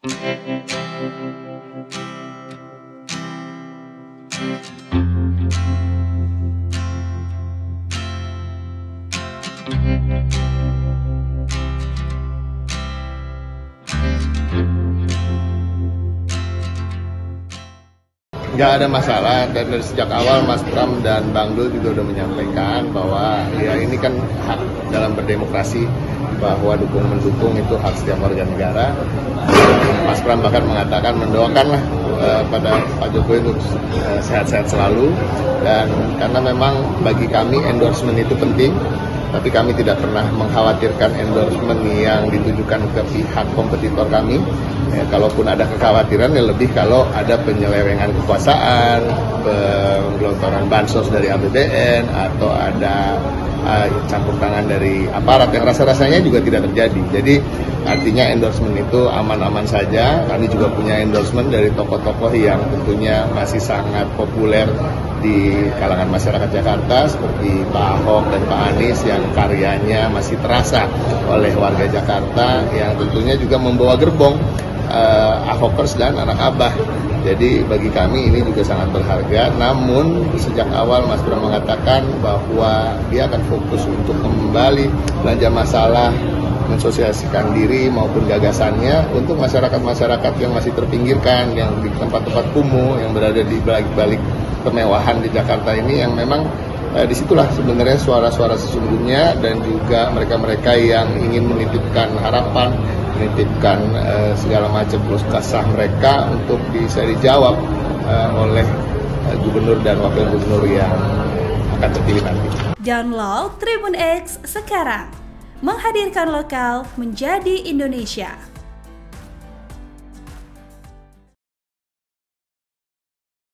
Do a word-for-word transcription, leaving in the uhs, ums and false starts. Nggak ada masalah, dan dari sejak awal Mas Pram dan Bang Dul juga sudah menyampaikan bahwa ya ini kan hak dalam berdemokrasi, bahwa dukung-mendukung itu hak setiap warga negara. Mas Pram bahkan mengatakan mendoakanlah eh, pada Pak Jokowi untuk eh, sehat-sehat selalu, dan karena memang bagi kami endorsement itu penting, tapi kami tidak pernah mengkhawatirkan endorsement yang ditujukan ke pihak kompetitor kami. Ya, kalaupun ada kekhawatiran, ya lebih kalau ada penyelewengan kekuasaan, penggelontoran bansos dari A P B N, atau ada uh, campur tangan dari aparat yang rasa-rasanya juga tidak terjadi. Jadi artinya endorsement itu aman-aman saja. Kami juga punya endorsement dari tokoh-tokoh yang tentunya masih sangat populer di kalangan masyarakat Jakarta, seperti Pak Ahok dan Pak Anies yang karyanya masih terasa oleh warga Jakarta, yang tentunya juga membawa gerbong eh, Ahokers dan anak Abah. Jadi bagi kami ini juga sangat berharga. Namun sejak awal Mas Pram mengatakan bahwa dia akan fokus untuk kembali belanja masalah, mensosiasikan diri maupun gagasannya untuk masyarakat-masyarakat yang masih terpinggirkan, yang di tempat-tempat kumuh, yang berada di balik-balik kemewahan di Jakarta ini, yang memang eh, disitulah sebenarnya suara-suara sesungguhnya, dan juga mereka-mereka yang ingin menitipkan harapan, menitipkan eh, segala macam keluh kesah mereka untuk bisa dijawab eh, oleh eh, gubernur dan wakil gubernur yang akan terpilih nanti. Download Tribun X sekarang. Menghadirkan lokal menjadi Indonesia.